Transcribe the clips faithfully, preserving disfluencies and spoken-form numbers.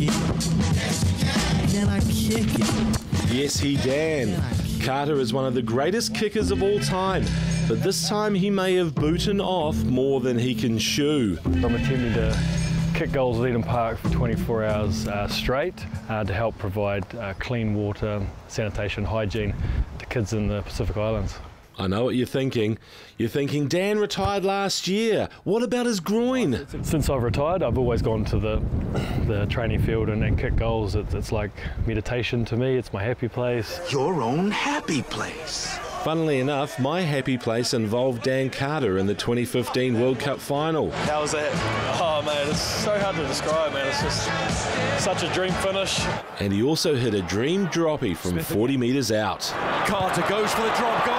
it? Can I kick it? Yes, he can. Carter is one of the greatest kickers of all time, but this time he may have booten off more than he can shoo. I'm attempting to kick goals at Eden Park for twenty-four hours uh, straight uh, to help provide uh, clean water, sanitation, hygiene to kids in the Pacific Islands. I know what you're thinking. You're thinking, Dan retired last year. What about his groin? Since I've retired, I've always gone to the, the training field and, and kicked goals. It's, it's like meditation to me. It's my happy place. Your own happy place. Funnily enough, my happy place involved Dan Carter in the twenty fifteen World Cup final. How was that? Oh, man, it's so hard to describe, man. It's just such a dream finish. And he also hit a dream droppy from forty metres out. Carter goes for the drop goal.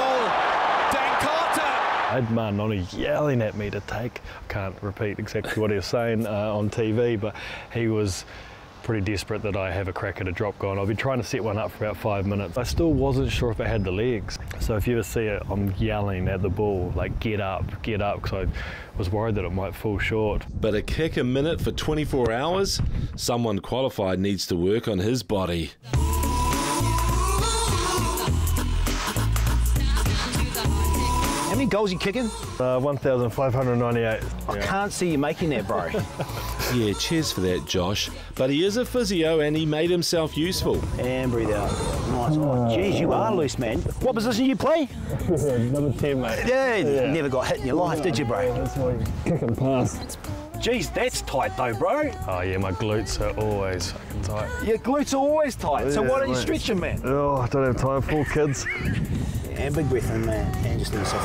I had Ma'a Nonu yelling at me to take. I can't repeat exactly what he was saying uh, on T V, but he was pretty desperate that I have a crack at a drop goal. I've been trying to set one up for about five minutes. I still wasn't sure if it had the legs. So if you ever see it, I'm yelling at the ball, like, get up, get up, because I was worried that it might fall short. But a kick a minute for twenty-four hours? Someone qualified needs to work on his body. How many goals are you kicking? Uh, one thousand five hundred ninety-eight. I yeah. can't see you making that, bro. Yeah, cheers for that, Josh. But he is a physio and he made himself useful. And breathe out. Nice. Oh, geez, you are loose, man. What position do you play? Number ten, mate. Yeah, yeah, never got hit in your life, did you, bro? That's why you kick and pass. Geez, that's tight though, bro. Oh yeah, my glutes are always fucking tight. Your glutes are always tight, yeah, so why don't mate. you stretch them, man? Oh, I don't have time for kids. And big breath in, man, and just loosen.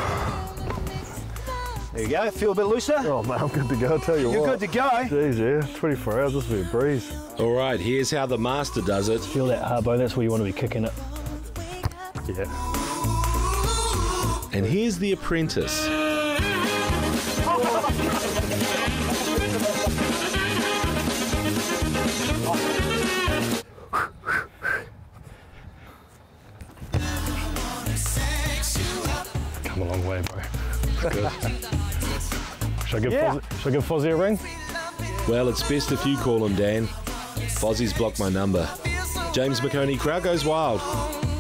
There you go, feel a bit looser? Oh, man, I'm good to go, tell you what. You're good to go. Jeez, yeah, twenty-four hours, this will be a breeze. All right, here's how the master does it. Feel that hard bone, that's where you want to be kicking it. Yeah. And here's the apprentice. A long way, bro. Should I give yeah. Fozzie, should I give Fozzie a ring? Well, it's best if you call him, Dan. Fozzie's blocked my number. James McOnie, crowd goes wild.